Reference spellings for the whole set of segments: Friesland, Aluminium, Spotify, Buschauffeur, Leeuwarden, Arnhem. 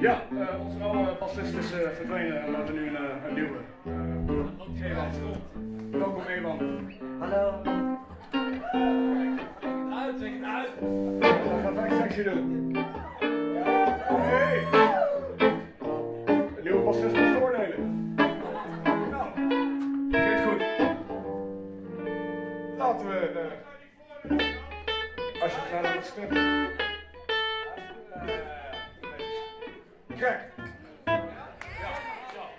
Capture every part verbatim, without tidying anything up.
Ja, uh, onze oude bassist is uh, verdwenen en we hebben nu een, een nieuwe. Uh, Ewan, welkom Ewan. Hallo. Trek het uit, trek het uit. We gaan echt sexy doen. Hey. Een nieuwe bassist met voordelen. Nou, zit goed. Laten we, uh, als je gaat naar het stemmen. Kijk. Ja.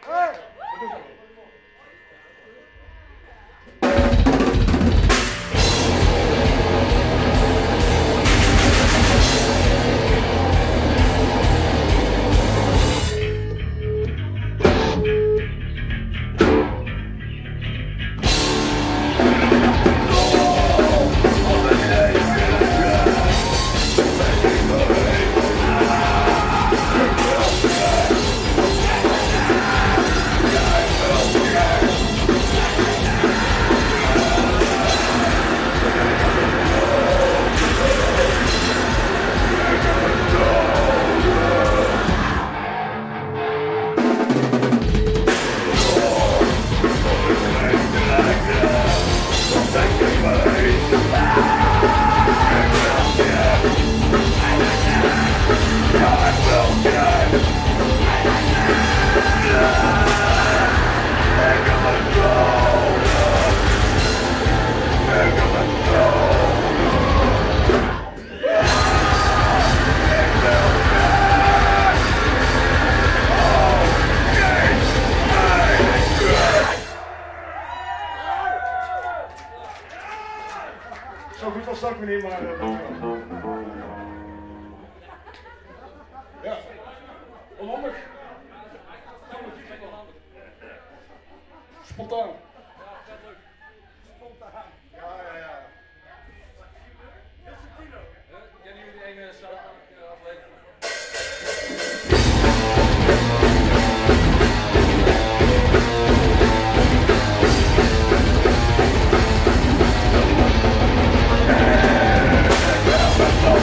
Hey. hoeveel stak we niet, maar... Uh, ja, onhandig. Spontaan. Spontaan. Ja, ja, ja. Kennen jullie een start aflevering? Voor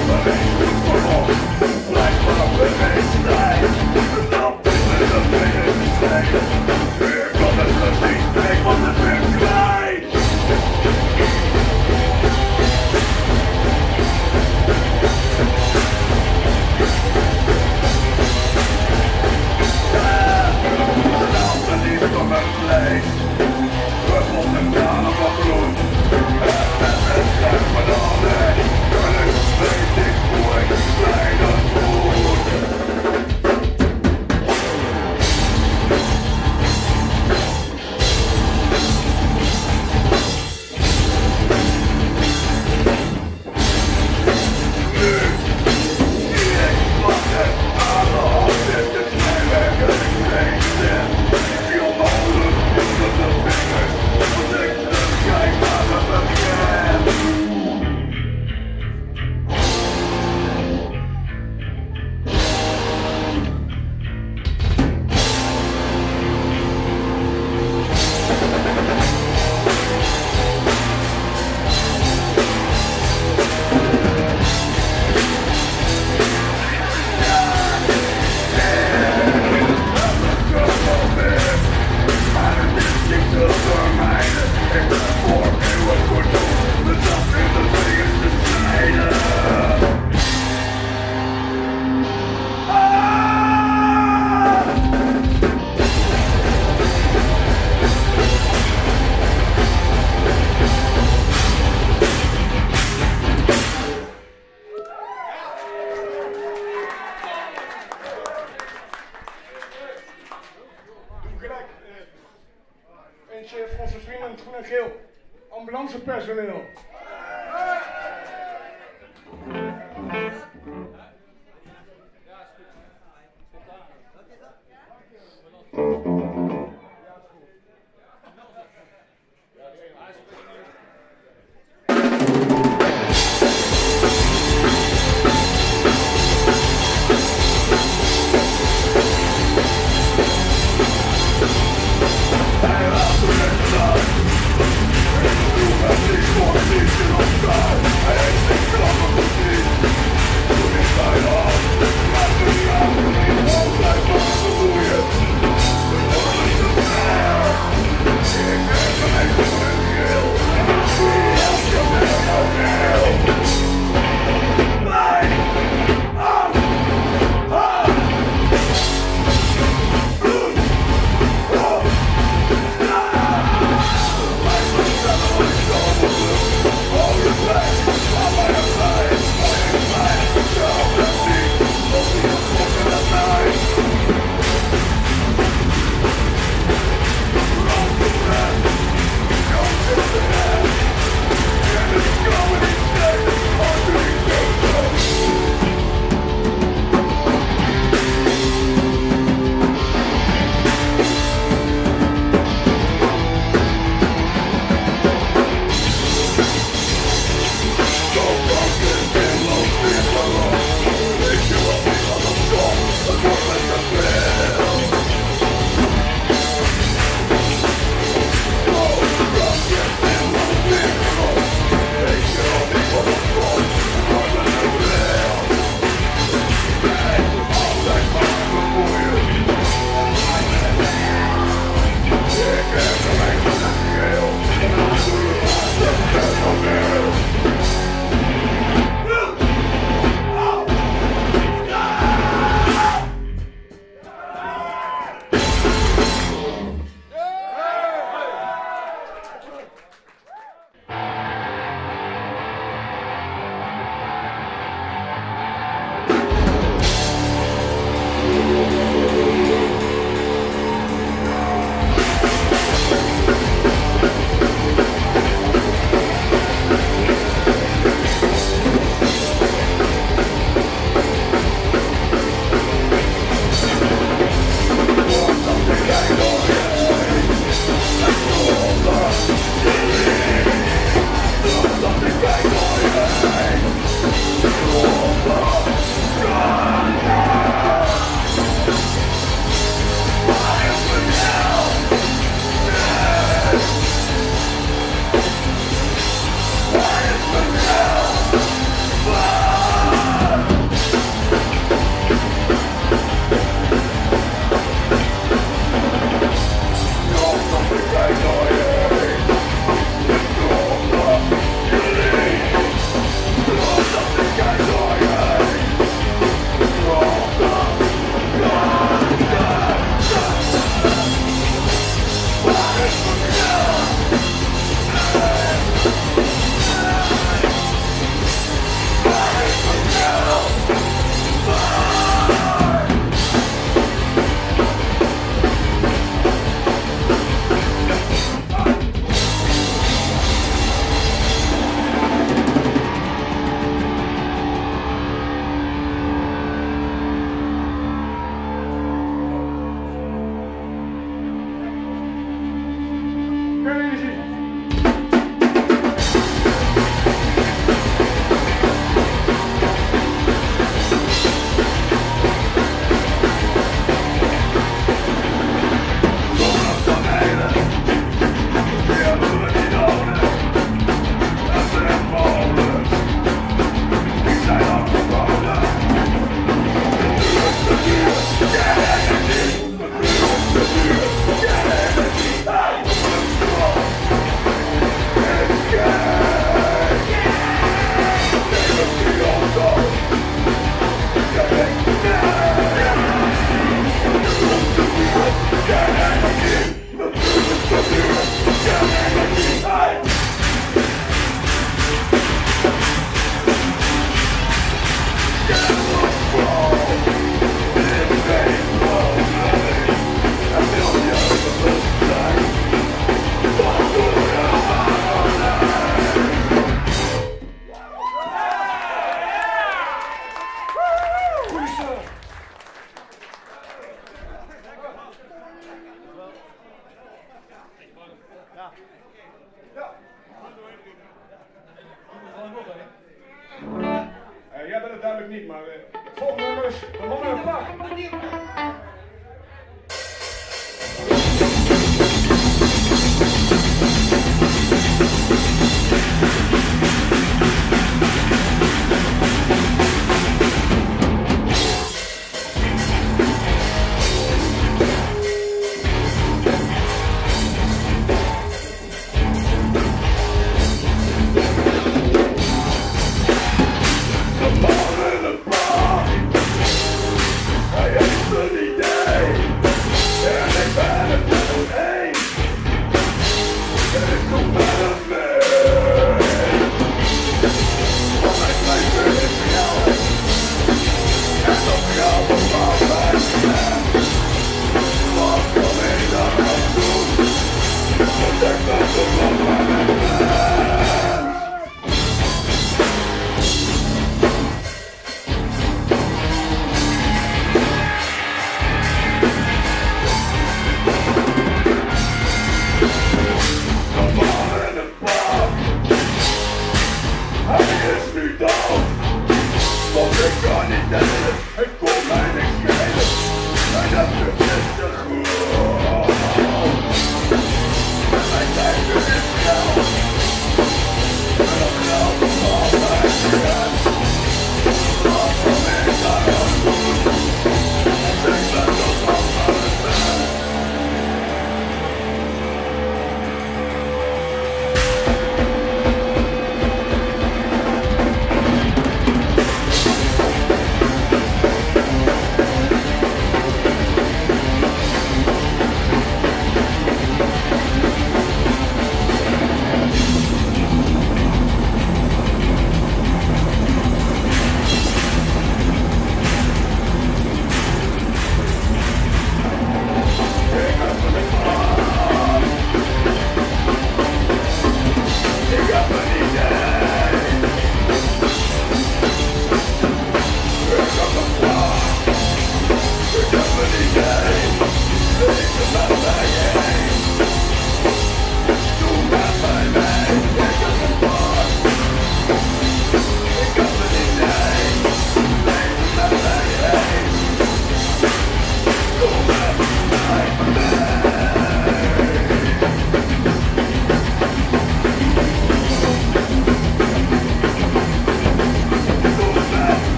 onze vrienden in het groen en geel, ambulancepersoneel. This You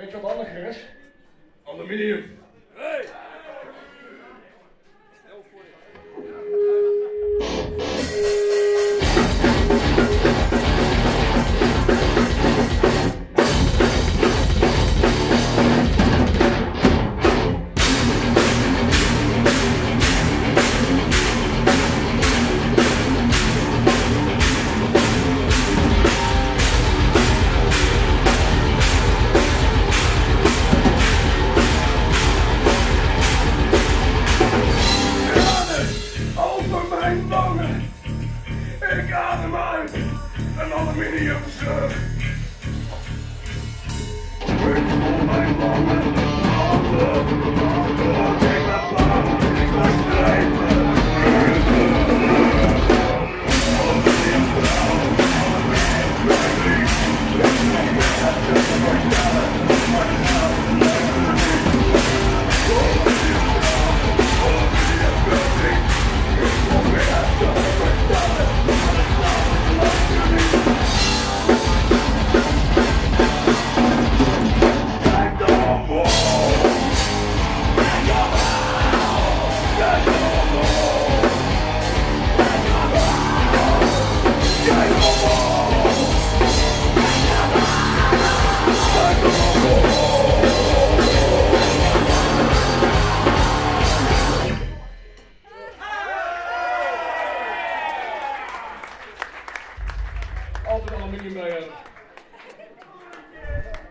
Weet je wat handiger is? Aluminium. Hey!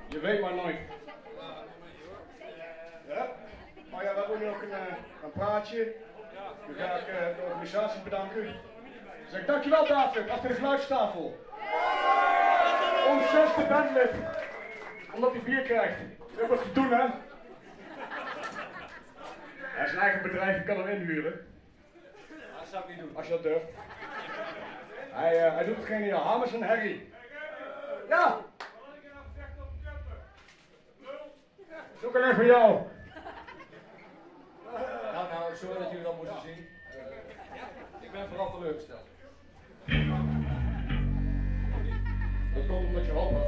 Je weet maar nooit. Ja? Maar ja, wij doen nog een, een praatje. Dan ga ik uh, de organisatie bedanken. Dan zeg ik dankjewel David, achter de geluidstafel. Ons zesde bandlid. Omdat hij bier krijgt. Dat is wat te doen hè. Hij is een eigen bedrijf, je kan hem inhuren. Dat zou ik niet doen. Als je dat durft. Hij, uh, hij doet het geniaal. Hamers en Harry. Ja! Zoek alleen voor jou. Nou, nou, sorry dat jullie dat moesten zien. Uh, ik ben vooral teleurgesteld. Dat komt omdat je handen.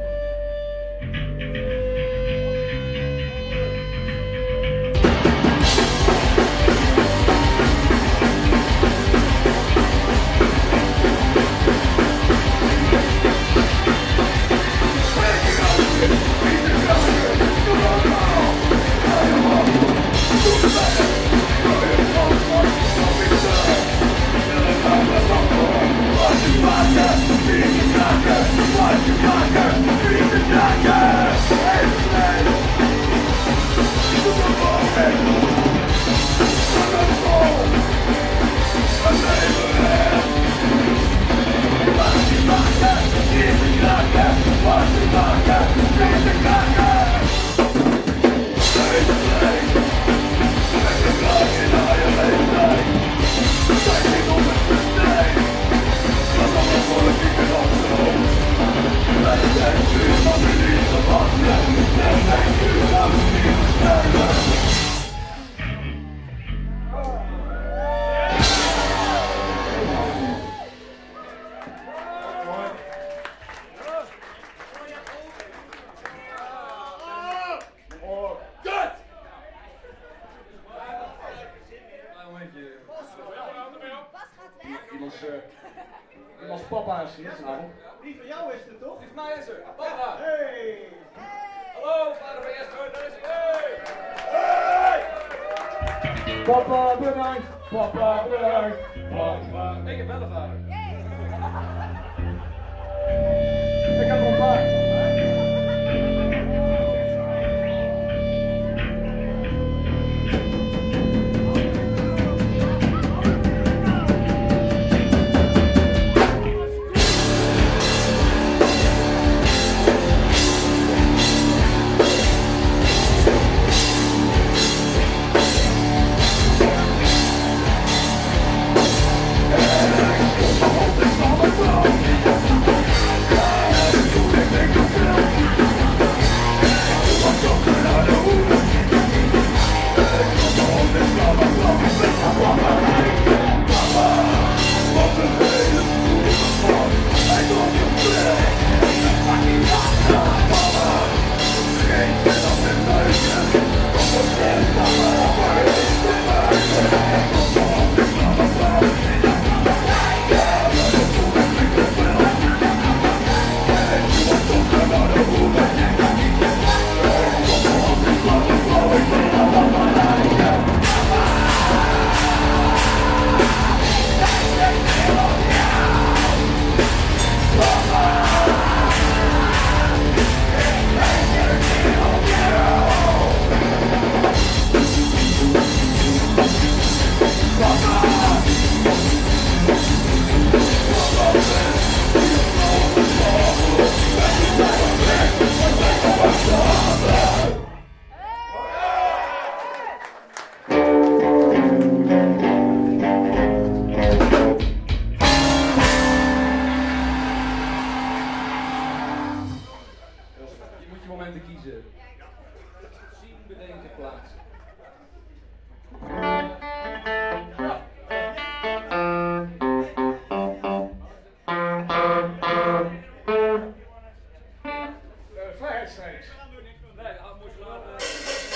Als papa is hier vanavond. Die van jou is er toch? Die van mij is er. Papa! Hey! Hallo, vader van Jester, daar is hij! Hey! Papa, bedankt! Papa, bedankt! Papa! Ik heb wel een vader. Ik heb nog een paar. Thank you. bedenken plaatsen. Vrijheidsstrijd. Nee, dat moet je laten. Oh,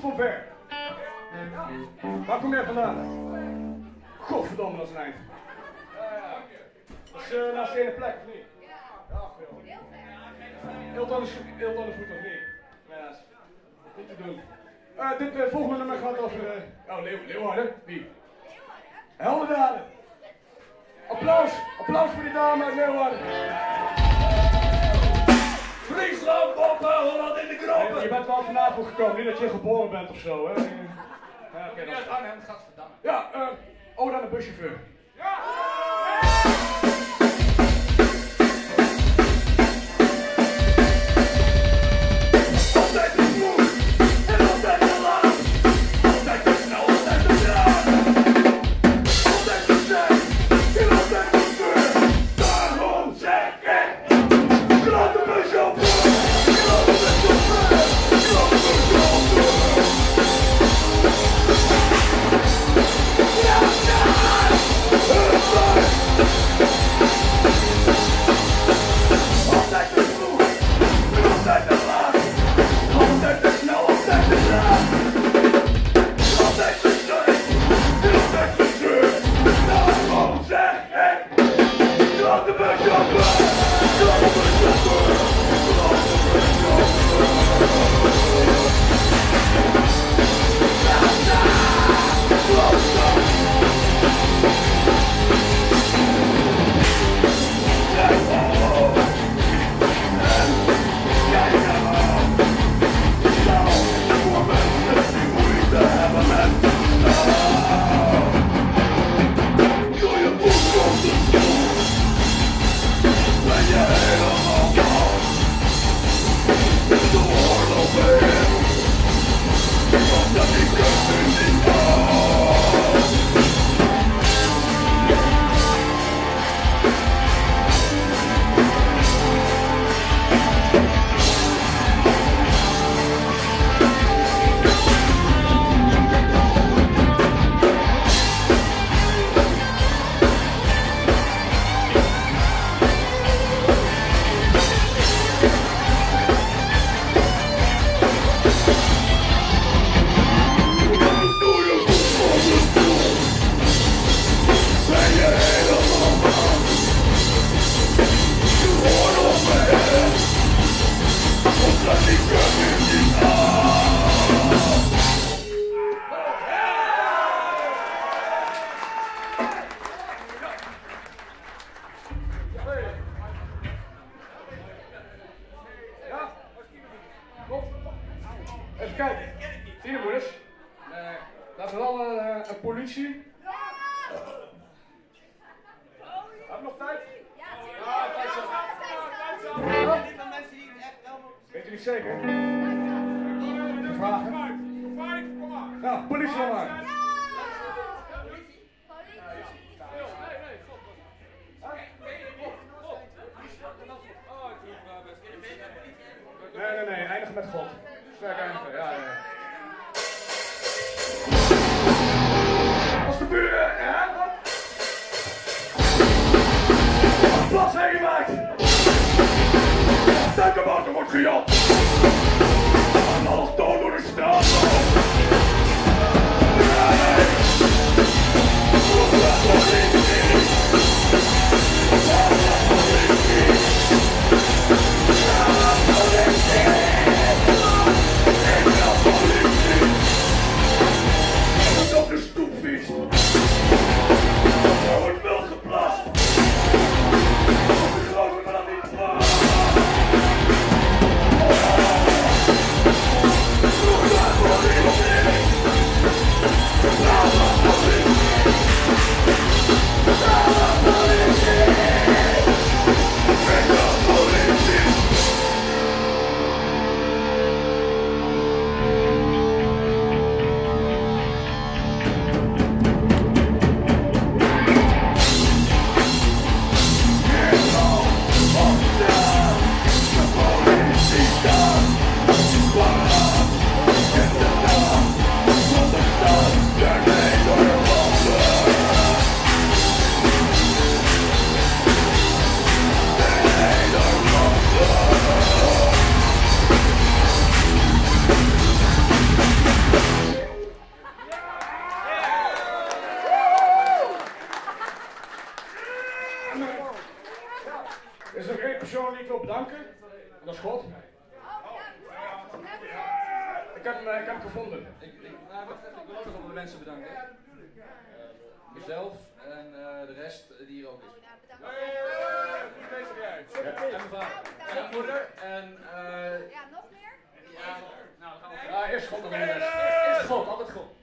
komt van ver. Waar kom jij vandaan? Godverdomme, dat is een eind. Dat is uh, naast de ene plek, of niet? Ja, heel ver. Heel tanden voet, of niet? Nee, dat is niet te doen. Uh, dit uh, volgende nummer gaat over... Uh, oh, Leeuw, Leeuwarden? Wie? Heldendaden. Applaus, applaus voor die dame uit Leeuwarden. Friesland, Boppen, Holland in de Kroppen. Nee, je bent wel vanavond gekomen, niet dat je geboren bent of zo, hè? Ja, oké, dat is Arnhem, gaat verdammen. Ja, uh, Oda aan de buschauffeur. Ja! No! gevonden. Ik heb hem, ik heb hem gevonden. Ik, ik, nou, wat, ik wil ook nog wel de mensen bedanken. Uh, mezelf en uh, de rest die hier ook is. Goed bezig jij. En mevrouw. En mijn moeder. En, uh, ja, nog meer? Ja, nou, we gaan we ja, eerst God nog meer. Eerst God, altijd God.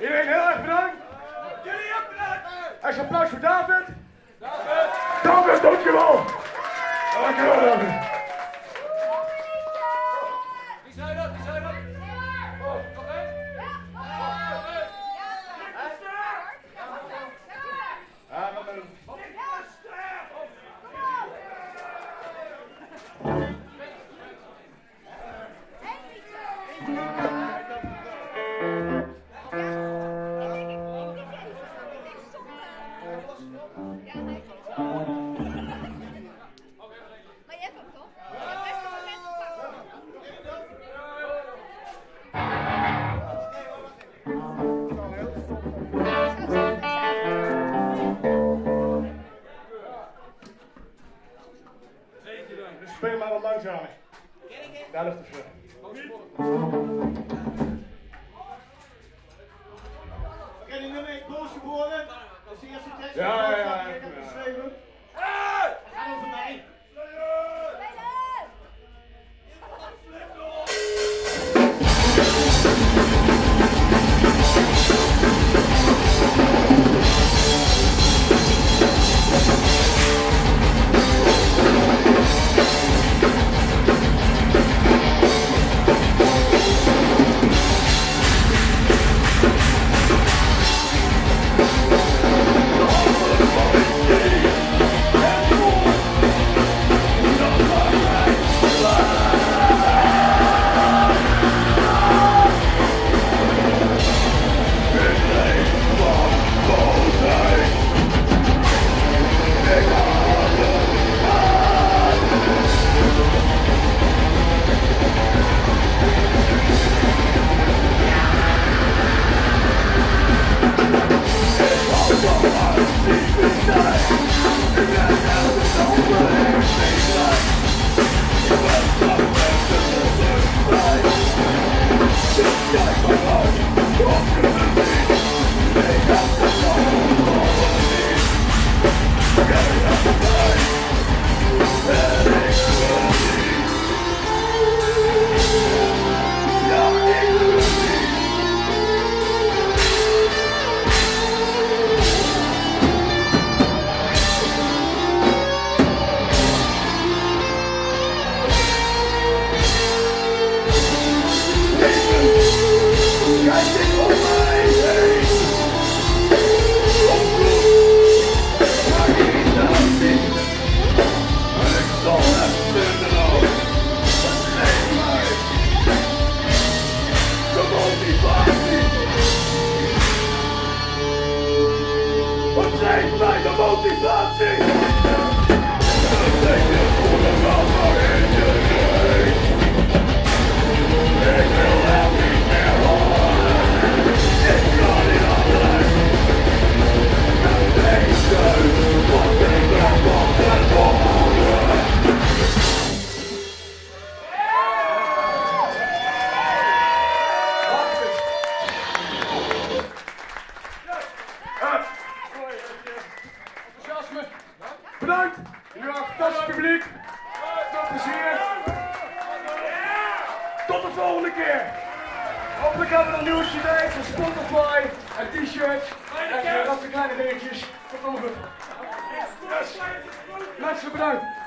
Iedereen heel erg bedankt. Jullie ook bedankt. Als je applaus voor David. David. David, dankjewel. Dankjewel, David. Wie zei dat? Wie zei dat? Oh, nog één? Ja, nog één. Speel maar wat langzamer. Daar ligt de vlucht. in de week Bos geboren. Dat is de eerste tekst. Ja, ja, ja. Ik heb geschreven. Het gaat over mij. Bedankt! Jullie waren een fantastisch publiek. Veel plezier. Tot de volgende keer. Hopelijk hebben we nog nieuwe cd's en Spotify en t-shirts en dat soort kleine dingetjes. Tot allemaal goed. Yes. Mensen, bedankt.